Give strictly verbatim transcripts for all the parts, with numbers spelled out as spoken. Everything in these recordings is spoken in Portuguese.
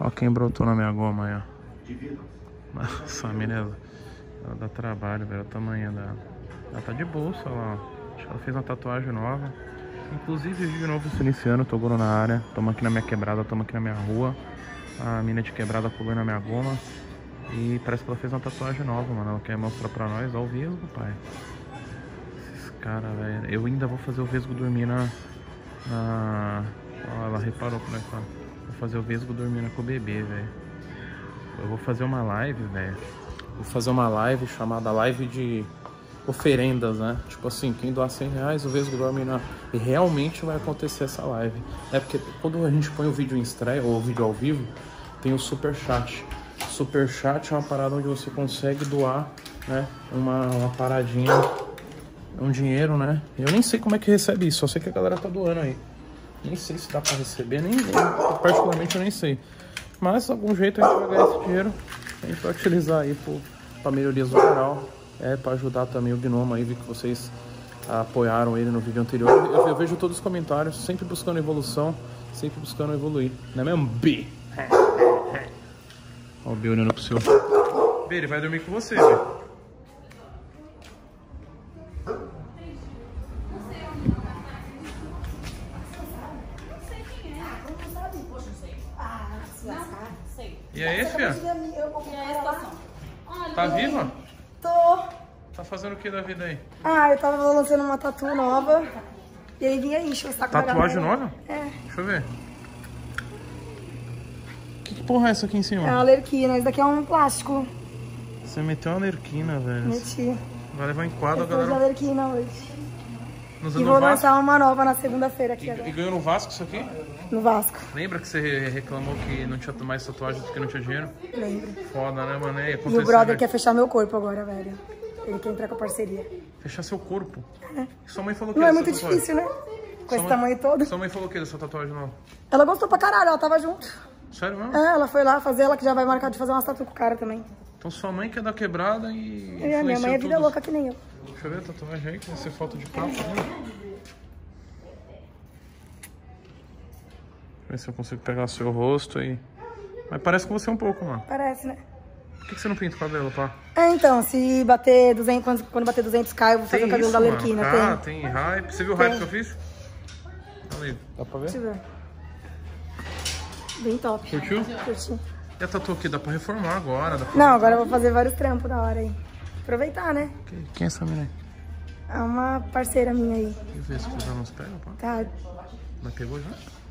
Olha quem brotou na minha goma aí, ó. Nossa, a menina, ela dá trabalho, velho, o tamanho dela. Ela tá de bolsa lá, ó. Acho que ela fez uma tatuagem nova. Inclusive, de novo, se iniciando, Toguro na área. Tamo aqui na minha quebrada, tamo aqui na minha rua. A mina de quebrada pulou na minha goma. E parece que ela fez uma tatuagem nova, mano. Ela quer mostrar pra nós ao Vesgo, pai. Esses caras, velho. Eu ainda vou fazer o Vesgo dormir na... na... Ó, ela reparou que nós tá. Vou fazer o Vesgo dormindo com o bebê, velho. Eu vou fazer uma live, velho. Vou fazer uma live chamada live de oferendas, né? Tipo assim, quem doar cem reais, o Vesgo dorme na... E realmente vai acontecer essa live. É porque quando a gente põe o vídeo em estreia, ou o vídeo ao vivo, tem o superchat. Superchat é uma parada onde você consegue doar, né, uma, uma paradinha, um dinheiro, né? Eu nem sei como é que recebe isso, só sei que a galera tá doando aí. Nem sei se dá pra receber, nem eu, particularmente eu nem sei. Mas de algum jeito a gente vai ganhar esse dinheiro, a gente vai utilizar aí pro, pra melhoria do canal, é, pra ajudar também o Gnomo aí, vi que vocês apoiaram ele no vídeo anterior. Eu, eu vejo todos os comentários, sempre buscando evolução, sempre buscando evoluir, não é mesmo, B? Ó o B olhando pro seu. B, ele vai dormir com você, B. E aí, filha? Tá viva? Tô. Tá fazendo o que da vida aí? Ah, eu tava lançando uma tatu nova. E aí vinha aí, deixa eu sacar. Tatuagem nova? É. Deixa eu ver. Que porra é essa aqui em cima? É uma lerquina, isso daqui é um plástico. Você meteu uma lerquina, velho. Meti. Vai levar em quadro, galera. Eu vou lerquina hoje. Nos e vou lançar uma nova na segunda-feira aqui. E, agora. E ganhou no Vasco isso aqui? No Vasco. Lembra que você reclamou que não tinha mais tatuagem porque não tinha dinheiro? Lembro. Foda, né, mano? E, e o brother quer fechar meu corpo agora, velho. Ele quer entrar com a parceria. Fechar seu corpo? É. Sua mãe falou que não é muito tatuagem. Difícil, né? Com sua esse mãe... tamanho todo. Sua mãe falou que da sua tatuagem nova? Ela gostou pra caralho, ela tava junto. Sério mesmo? É, ela foi lá fazer, ela que já vai marcar de fazer uma tatu com o cara também. Então sua mãe quer dar quebrada e... É, minha mãe é vida louca que nem eu. Deixa eu ver a tatuagem aí, que você falta de papo. Né? Deixa eu ver se eu consigo pegar o seu rosto aí. Mas parece com você um pouco, mano. Parece, né? Por que, que você não pinta o cabelo, pá? É, então, se bater duzentos, quando, quando bater duzentos k, eu vou fazer o um cabelo da Lerquina. Ah, tem, tem hype. Você viu o hype que eu fiz? Ali. Dá pra ver? Deixa eu ver. Bem top. Curtiu? Curtiu. E a tatu aqui? Dá pra reformar agora? Dá pra... Não, agora eu vou fazer vários trampos da hora aí. Aproveitar, né? Quem, quem é essa menina aí? É uma parceira minha aí. Deixa eu ver se cruzar nos pega, pá. Tá. Mas pegou já?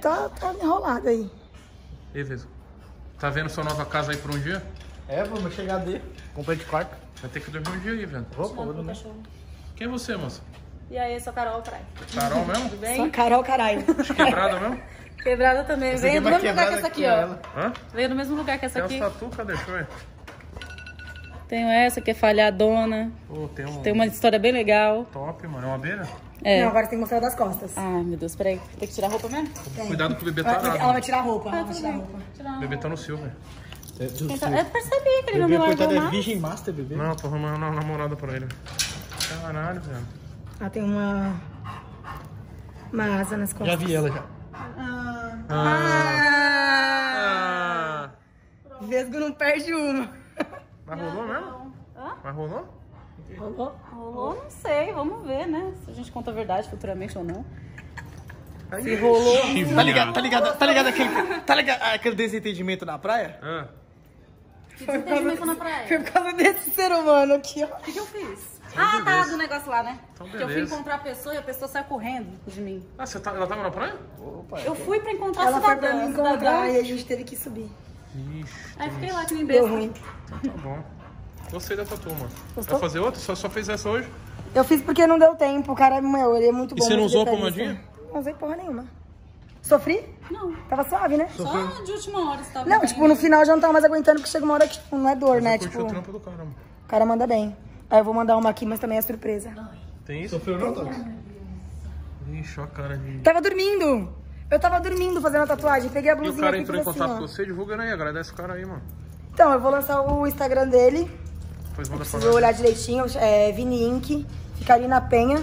Tá, tá enrolado aí. E Vesgo? Tá vendo sua nova casa aí por um dia? É, vou chegar dele. Comprei de quarto. Vai ter que dormir um dia aí, velho. Vou, vou dormir. Quem é você, moça? E aí, eu sou a Carol, caralho. Carol mesmo? Tudo bem? Sou a Carol, caralho. De quebrada mesmo? Quebrada também. Veio do mesmo lugar que essa aqui, ó. Hã? Veio do mesmo lugar que essa aqui. Tem essa tatuca, deixou aí. Tenho essa que é falhadona. Pô, tem, um... tem uma história bem legal. Top, mano. É uma beira? É. Não, agora tem que mostrar das costas. Ah, meu Deus, peraí. Tem que tirar a roupa mesmo? Tem. Cuidado que o bebê tá lá. Ela vai tirar a roupa. Ah, vai tirar a roupa. O bebê tá no Silver. É, eu percebi que ele não me largou mais. É virgem master, bebê. Não, tô arrumando uma namorada pra ele. Caralho, velho. Ela tem uma... uma asa nas costas. Já vi ela, já. Ah, ah, ah. Vesgo não perde uma. Mas rolou não, mesmo? Hã? Mas rolou? Rolou? Rolou, não sei, vamos ver, né? Se a gente conta a verdade futuramente ou não. Aí, se rolou. Tá ligado, tá ligado, tá ligado aquele, tá ligado aquele desentendimento na praia? Ah. Que desentendimento na praia? Foi por causa desse ser humano aqui, ó. O que, que eu fiz? Então, ah, beleza. Tá do negócio lá, né? Então, que eu fui encontrar a pessoa e a pessoa saiu correndo de mim. Ah, você tá, ela tava na praia? Opa, eu fui pra encontrar ela a cidadã. Ela foi pra me encontrar cidadã. E a gente teve que subir. Ixi, aí fiquei lá que nem besta. Então, tá bom. Gostei da tatu, mano. Gostou? Vai fazer outra? Só, só fez essa hoje? Eu fiz porque não deu tempo. O cara é meu, ele é muito bom. E você não usou a pomadinha? Não usei porra nenhuma. Sofri? Não. Tava suave, né? Sofri. Só de última hora você tava... Não, tipo, no final já não tava mais aguentando, porque chega uma hora que tipo, não é dor, mas né? Tipo, o trampo do cara, mano. O cara manda bem. Aí eu vou mandar uma aqui, mas também é surpresa. Tem isso? Sofreu não, Tox? Ixi, ó a cara de... Tava dormindo! Eu tava dormindo fazendo a tatuagem, peguei a blusinha. E o cara entrou em contato assim, com você, divulga aí, agradece o cara aí, mano. Então, eu vou lançar o Instagram dele. Precisa olhar direitinho, é, Vini Inc, fica ali na Penha.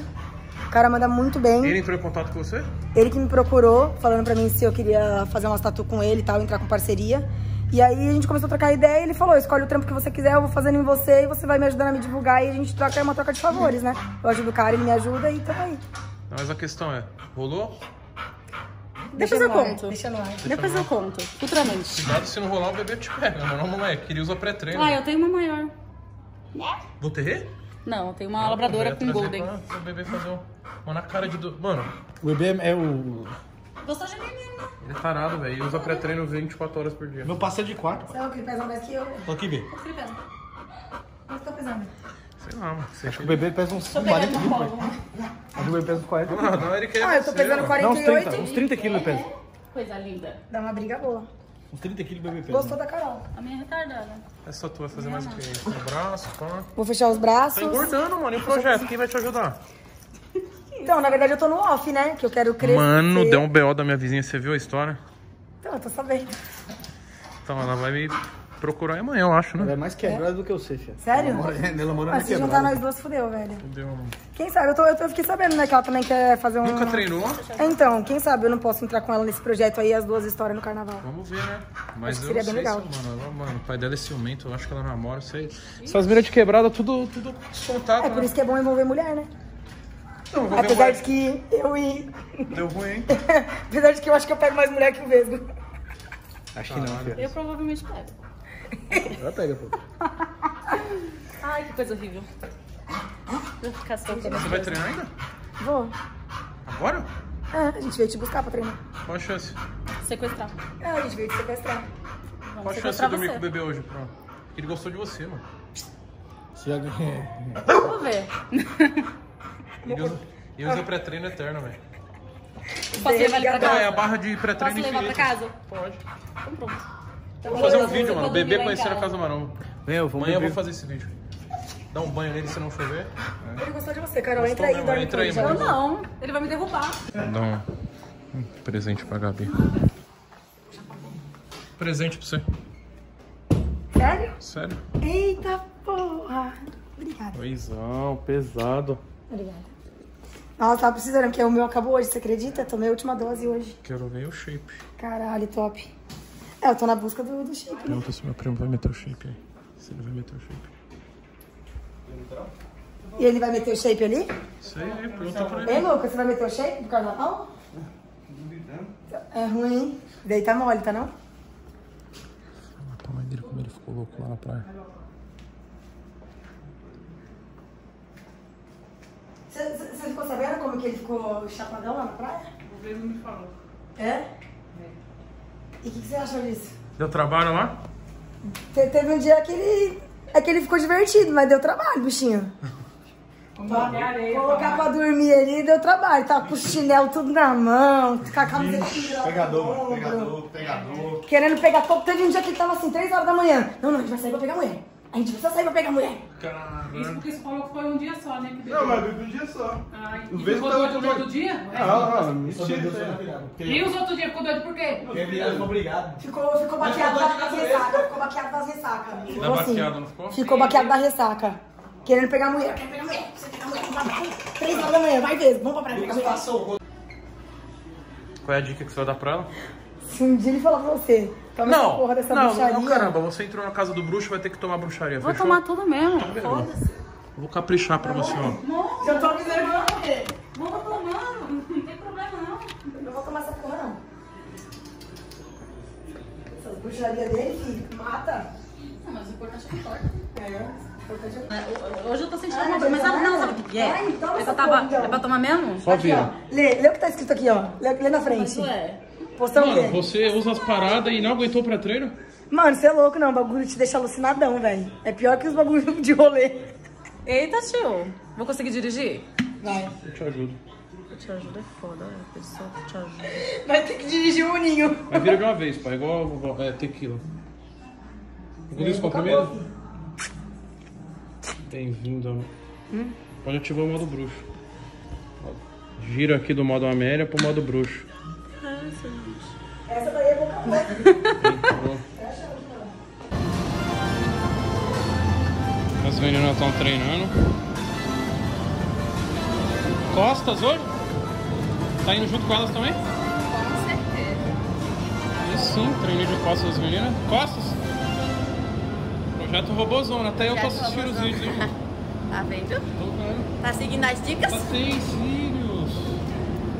O cara manda muito bem. Ele entrou em contato com você? Ele que me procurou, falando pra mim se eu queria fazer umas tatu com ele e tal, entrar com parceria. E aí a gente começou a trocar ideia e ele falou, escolhe o trampo que você quiser, eu vou fazendo em você e você vai me ajudando a me divulgar. E a gente troca, é uma troca de favores, né? Eu ajudo o cara, ele me ajuda e tá aí. Mas a questão é, rolou? Depois eu conto. Deixa no ar. Depois eu conto, futuramente. Cuidado se não rolar, o bebê te pega, mas não, moleque. Ele usa pré-treino. Ah, eu tenho uma maior. Vou ter? Não, tem uma labradora com golden. Pra, o bebê fazer um... Mano, na cara de... Do... Mano... O bebê é o... Gostou de mim mesmo. Ele é tarado, velho. Ele usa pré-treino vinte e quatro horas por dia. Meu passeio de quarto. Sabe o que ele pesa mais que eu? Tô aqui, B. O que ele pesa? Quanto tá pesando? Sei lá, mano. Acho que o bebê pesa uns quarenta quilos. Acho que o bebê pesa uns quarenta. Não, não, ele quer... Ah, eu tô pesando quarenta e oito. Uns trinta quilos ele pesa. Coisa linda. Dá uma briga boa. Uns trinta quilos bebê pesa. Gostou da Carol? A minha é retardada. Essa tu vai fazer mais o quê? O braço, pá. Vou fechar os braços. Tá engordando, mano. E o projeto? Quem vai te ajudar? Então, na verdade eu tô no off, né? Que eu quero crescer. Mano, deu um B O da minha vizinha. Você viu a história? Então, eu tô sabendo. Então, ela vai me procurar amanhã, eu acho, né? Ela é mais quebrada é. do que eu sei, filha. Sério? Ela mora, ela mora Mas na se quebrada. juntar nós duas, fudeu, velho. Fudeu, mano. Quem sabe? Eu, tô, eu, tô, eu fiquei sabendo, né? Que ela também quer fazer um... Nunca treinou? Então, quem sabe eu não posso entrar com ela nesse projeto aí, as duas histórias no carnaval. Vamos ver, né? Mas acho eu seria bem legal. Se, mano, ela, mano, o pai dela é ciumento, eu acho que ela namora, sei. Essas miras de quebrada, tudo, tudo soltado, É né? por isso que é bom envolver mulher, né? Não, vou Apesar de que eu e... Deu ruim, hein? Apesar de que eu acho que eu pego mais mulher que o Vesgo. Acho que ah, não, filho. Eu provavelmente pego. Ela pega, pô. Ai, que coisa horrível. Vou ficar só Você vai coisa. treinar ainda? Vou. Agora? Ah, a gente veio te buscar pra treinar. Qual a chance? Sequestrar. Ah, a gente veio te sequestrar. Vamos Qual a chance de dormir com o bebê hoje, pronto? Ele gostou de você, mano. Se alguém... Vamos ver. Ele usa, ele usa pré-treino eterno, velho. Posso levar ele pra casa? Ah, é a barra de pré-treino infinito. Posso levar pra casa? Pode. Então pronto. Então, vou fazer um vídeo, mano. Bebê conhecendo a Casa Maromba. Amanhã beber. eu vou fazer esse vídeo. Dá um banho nele se não chover. É. Ele gostou de você, Carol. Gostou entra aí, dorme entra aí, mano. Não, ele vai me derrubar. Dá um, um presente pra Gabi. Presente pra você. Sério? Sério. Eita porra. Obrigada. Coisão, pesado. Obrigada. Nossa, tava precisando, porque o meu acabou hoje, você acredita? Tomei a última dose hoje. Quero ver o shape. Caralho, top. É, eu tô na busca do, do shape. Não, se meu primo vai meter o shape aí. Se ele vai meter o shape. E ele vai meter o shape ali? Sei, pergunta pra ele. Ei, Lucas, você vai meter o shape do carnaval? É ruim, hein? Daí tá mole, tá não? Olha a palma dele, como ele ficou louco lá na praia. Você ficou sabendo como que ele ficou chapadão lá na praia? O Vesgo me falou. É? É. E o que você achou disso? Deu trabalho lá? Te, teve um dia que ele, é que ele ficou divertido, mas deu trabalho, bichinho. areia, Colocar pra dormir ali deu trabalho. Tava com o chinelo tudo na mão, com a camisa tirada. Pegador, pegador, pegador. Querendo pegar pouco. Teve um dia que ele tava assim, três horas da manhã. Não, não, a gente vai sair pra pegar amanhã. A gente precisa sair pra pegar a mulher. Caramba. Isso porque você falou que foi um dia só, né? Que não, mas bebeu um dia só. Ai, o Vesgo ficou doido todo dia? Ah, não, mentira. E os outros dias ficou doido por quê? Porque ele ficou brigado. Ficou baqueado da ressaca. Ficou baqueado da ressaca. Ficou baqueado, não ficou? Ficou baqueado da ressaca. Querendo pegar a mulher. Querendo pegar a mulher. Você pega a mulher. Três horas da manhã, vai Vesgo. Vamos pra praia. Qual é a dica que você vai dar pra ela? Se um dia ele falar pra você, toma essa porra dessa não, bruxaria. Não, caramba, você entrou na casa do bruxo, vai ter que tomar bruxaria, Vou fechou? tomar tudo mesmo, foda-se. Vou caprichar pra você, ó. Não, eu tô avisando pra você. Não tô tomando, não tem problema não. Não vou tomar essa porra não. Essas bruxarias dele, filho, mata. Não, mas o importante é que corta. É. Hoje eu tô sentindo ah, mas sabe, não, sabe o que é? Ai, toma essa tava, porra, então. É pra tomar mesmo? Só vira. Lê, lê o que tá escrito aqui, ó. Lê, lê na frente. Mas, ué. Mano, você usa as paradas e não aguentou pra treino? Mano, você é louco, não. O bagulho te deixa alucinadão, velho. É pior que os bagulhos de rolê. Eita, tio. Vou conseguir dirigir? Vai. Eu te ajudo. Eu te ajudo é foda, né? A pessoa que te ajuda. Vai ter que dirigir o Uninho. Vai virar de uma vez, pai. Igual é, tequila. Gulis, qual primeiro? Bem-vindo. Hum? Pode ativar o modo bruxo. Gira aqui do modo Amélia pro modo bruxo. Essa daí é boca a boca. As Os meninos estão treinando. Costas hoje? Tá indo junto com elas também? Com certeza. Isso sim, treinei de costas das meninas. Costas? Projeto Robozona, até eu tô assistindo os vídeos. Tá vendo? Tô vendo. Tá seguindo as dicas? Tá sem cílios.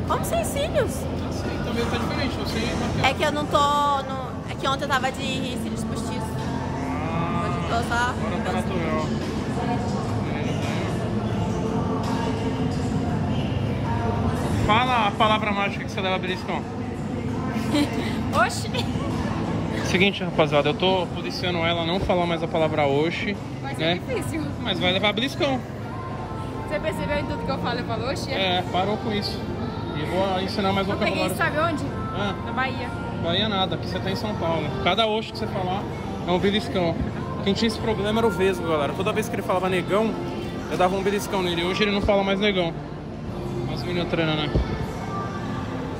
Como sem cílios? Não sei, também tá diferente. Você é que eu não tô... No... É que ontem eu tava de cílios postiços. Ah, hoje eu tô só... Agora tá natural. Fala a palavra mágica que você leva a beliscão. Oxi. Seguinte, rapaziada, eu tô policiando ela a não falar mais a palavra oxi. Mas né? É difícil. Mas vai levar beliscão. Você percebeu em tudo que eu falo, eu falo oxi? É, parou com isso. E vou ensinar mais um vocabulário. Eu peguei, sabe onde? Ah. Na Bahia. Bahia nada, aqui você tá em São Paulo. Cada oxi que você falar é um beliscão. Quem tinha esse problema era o Vesgo, galera. Toda vez que ele falava negão, eu dava um beliscão nele. Hoje ele não fala mais negão. Mas o menino treinando, né?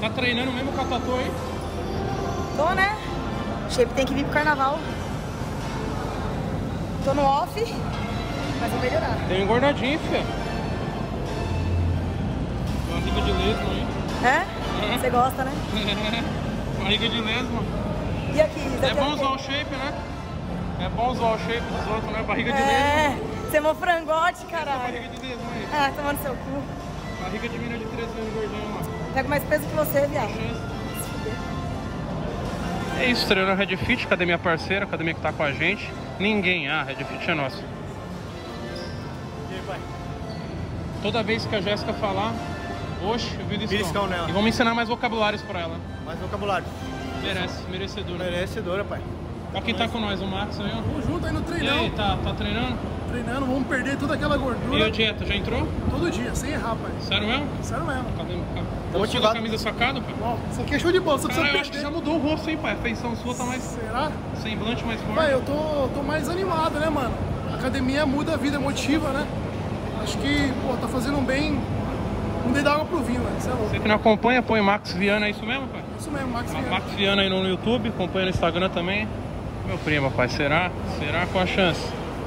Tá treinando mesmo com a tatu aí? Tô, né? Shape tem que vir pro carnaval. Tô no off, mas vou melhorar. Deu engordadinho, filha. Barriga de lesma aí. É? Você gosta, né? Barriga de lesma. E aqui? É bom usar o shape, né? É bom usar o shape dos outros, né? Barriga de lesma. É, você é mó frangote, caralho. Barriga de lesma aí. Ah, tomando seu cu. Barriga de menina de treze anos gordinho, mano. Pega mais peso que você, viado. É isso, treinando Red Fit, cadê minha parceira? Cadê minha que tá com a gente? Ninguém, ah, Red Fit é nosso. E aí, pai? Toda vez que a Jéssica falar, oxe, eu vi beliscão nela. E vamos ensinar mais vocabulários pra ela. Mais vocabulários. Merece, merecedora. Merecedora, pai. Olha quem tá com nós, o Max aí, ó. Vamos junto aí no treinão. E aí, tá, tá treinando? Treinando, vamos perder toda aquela gordura. E a dieta, já entrou? Todo dia, sem errar, pai. Sério mesmo? Sério mesmo. Tá usando a camisa sacada, pai? Bom, isso aqui é show de bola, só precisa perder. Eu acho que já mudou o rosto, hein, pai? A feição sua tá mais... Será? Semblante mais forte. Pai, eu tô, tô mais animado, né, mano? A academia muda a vida, motiva, né? Acho que, pô, tá fazendo um bem... Um dedo d'água pro vinho, velho. Isso é louco. Você que não acompanha, põe Max Viana, é isso mesmo, pai? Isso mesmo, Max Viana. Max Viana aí no YouTube, acompanha no Instagram também. Meu primo, pai, será? Será com a chance?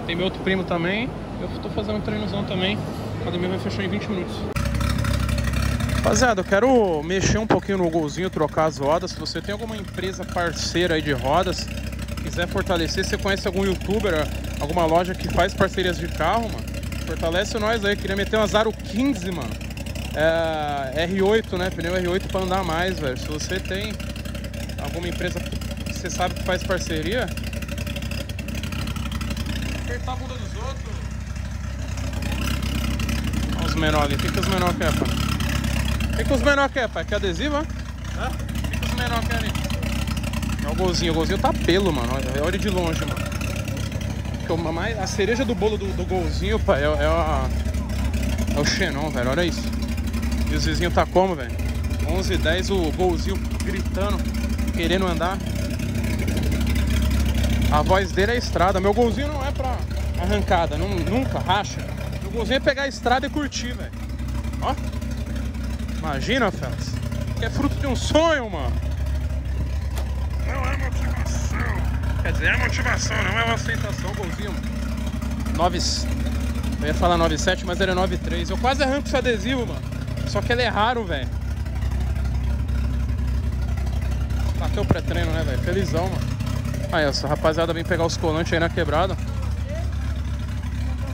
Tem meu outro primo também. Eu tô fazendo um treinozão também. A academia vai fechar em vinte minutos. Rapaziada, eu quero mexer um pouquinho no golzinho, trocar as rodas. Se você tem alguma empresa parceira aí de rodas, quiser fortalecer, você conhece algum youtuber, alguma loja que faz parcerias de carro, mano, fortalece nós aí. Eu queria meter um Azaro quinze, mano. É, R oito, né? Pneu R oito pra andar mais, velho. Se você tem alguma empresa que você sabe que faz parceria, apertar a bunda dos outros. Olha os menores ali. O que, que os menores querem, pai? O que, que os menores querem, pai? Quer adesivo, hein? Hã? O que, que os menores querem ali? Olha o golzinho. O golzinho tá pelo, mano. Olha, olha de longe, mano. Toma mais... A cereja do bolo do, do golzinho, pai, é, é, a... é o Xenon, velho. Olha isso. E os vizinhos tá como, velho? onze e dez, o golzinho gritando, querendo andar. A voz dele é estrada. Meu golzinho não é pra arrancada, não, nunca, racha. Meu golzinho é pegar a estrada e curtir, velho. Ó. Imagina, Félix. Que é fruto de um sonho, mano. Não é motivação. Quer dizer, é motivação, não é uma aceitação, o golzinho. nove... Eu ia falar nove sete, mas era nove três. Eu quase arranco esse adesivo, mano. Só que ele é raro, velho. Bateu o pré-treino, né, velho? Felizão, mano. Aí, essa rapaziada vem pegar os colantes aí na quebrada.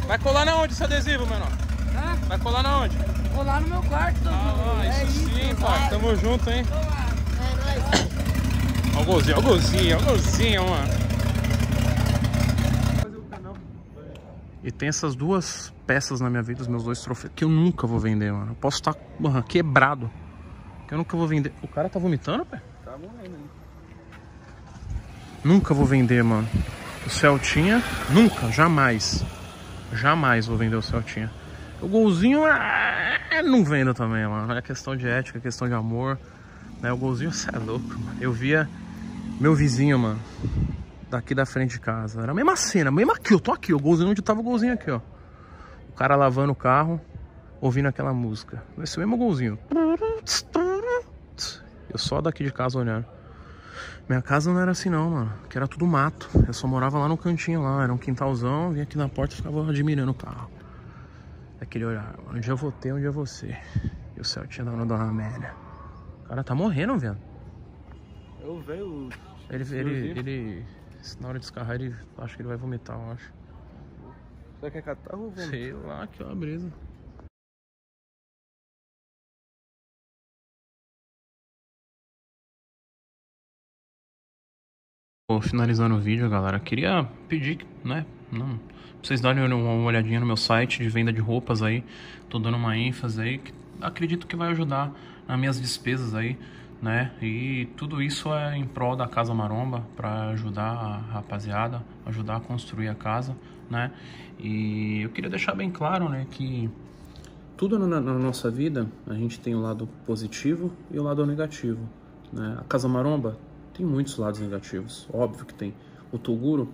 Vai colar na onde esse adesivo, menor? Hã? Vai colar na onde? Colar no meu quarto, todo mundo. Ah, é isso sim, pai. Tamo junto, hein? É nóis. Ó o golzinho, ó o golzinho, ó o golzinho, mano. E tem essas duas peças na minha vida, os meus dois troféus, que eu nunca vou vender, mano. Eu posso estar mano, quebrado, que eu nunca vou vender. O cara tá vomitando, pé? Tá morrendo, hein? Nunca vou vender, mano. O Celtinha, nunca, jamais. Jamais vou vender o Celtinha. O golzinho, ah, não vendo também, mano. É questão de ética, é questão de amor, né? O golzinho, você é louco, mano. Eu via meu vizinho, mano, daqui da frente de casa. Era a mesma cena, mesmo aqui, eu tô aqui, o golzinho, onde tava o golzinho aqui, ó. O cara lavando o carro, ouvindo aquela música. Esse mesmo golzinho. Eu só daqui de casa olhando. Minha casa não era assim não, mano, que era tudo mato. Eu só morava lá no cantinho lá, era um quintalzão. Vinha aqui na porta e ficava admirando o carro. Aquele olhar, mano, onde eu vou ter, onde eu vou ser. E o céu tinha dado dona Amélia. O cara tá morrendo, velho. Eu vejo... Ele, ele, ele, na hora de descarrar, ele, acho que ele vai vomitar, eu acho. Será que é catarro, velho? Sei lá, que é uma brisa. Bom, finalizando o vídeo, galera, queria pedir, né, não, pra vocês darem uma olhadinha no meu site de venda de roupas aí. Tô dando uma ênfase aí, que acredito que vai ajudar nas minhas despesas aí, né? E tudo isso é em prol da Casa Maromba, para ajudar a rapaziada, ajudar a construir a casa, né? E eu queria deixar bem claro, né, que tudo na, na nossa vida, a gente tem o lado positivo e o lado negativo, né? A Casa Maromba tem muitos lados negativos, óbvio que tem. O Toguro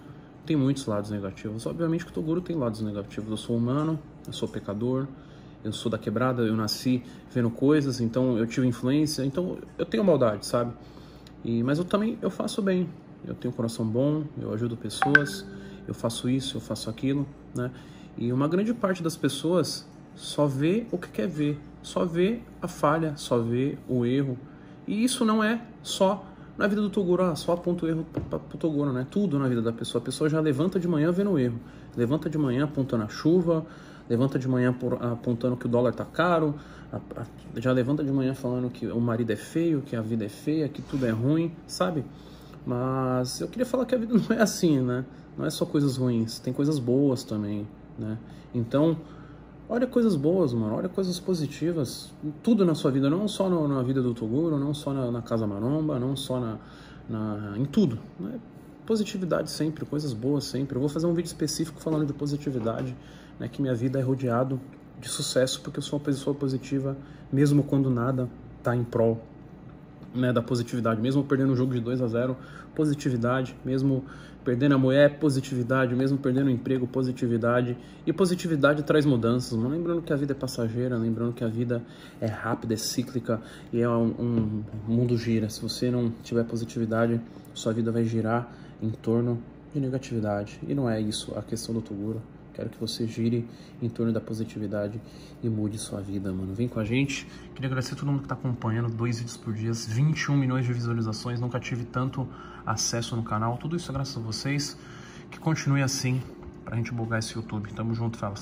tem muitos lados negativos, obviamente que o Toguro tem lados negativos. Eu sou humano, eu sou pecador, eu sou da quebrada, eu nasci vendo coisas, então eu tive influência, então eu tenho maldade, sabe? E, mas eu também, eu faço bem, eu tenho um coração bom, eu ajudo pessoas, eu faço isso, eu faço aquilo, né? E uma grande parte das pessoas só vê o que quer ver, só vê a falha, só vê o erro. E isso não é só... na vida do Toguro, ah, só aponta o erro para o Toguro, né? Tudo na vida da pessoa. A pessoa já levanta de manhã vendo o erro. Levanta de manhã apontando a chuva, levanta de manhã apontando que o dólar tá caro, já levanta de manhã falando que o marido é feio, que a vida é feia, que tudo é ruim, sabe? Mas eu queria falar que a vida não é assim, né? Não é só coisas ruins, tem coisas boas também, né? Então... olha coisas boas, mano, olha coisas positivas, tudo na sua vida, não só no, na vida do Toguro, não só na, na Casa Maromba, não só na, na, em tudo, né? Positividade sempre, coisas boas sempre. Eu vou fazer um vídeo específico falando de positividade, né? Que minha vida é rodeado de sucesso, porque eu sou uma pessoa positiva, mesmo quando nada tá em prol, né, da positividade. Mesmo perdendo um jogo de dois a zero, positividade. Mesmo perdendo a mulher, positividade. Mesmo perdendo o emprego, positividade. E positividade traz mudanças, mano. Lembrando que a vida é passageira, lembrando que a vida é rápida, é cíclica. E é um, um o mundo gira. Se você não tiver positividade, sua vida vai girar em torno de negatividade. E não é isso a questão do Toguro. Quero que você gire em torno da positividade e mude sua vida, mano. Vem com a gente. Queria agradecer a todo mundo que tá acompanhando. Dois vídeos por dia, vinte e um milhões de visualizações. Nunca tive tanto acesso no canal. Tudo isso é graças a vocês. Que continue assim pra gente bugar esse YouTube. Tamo junto, fala.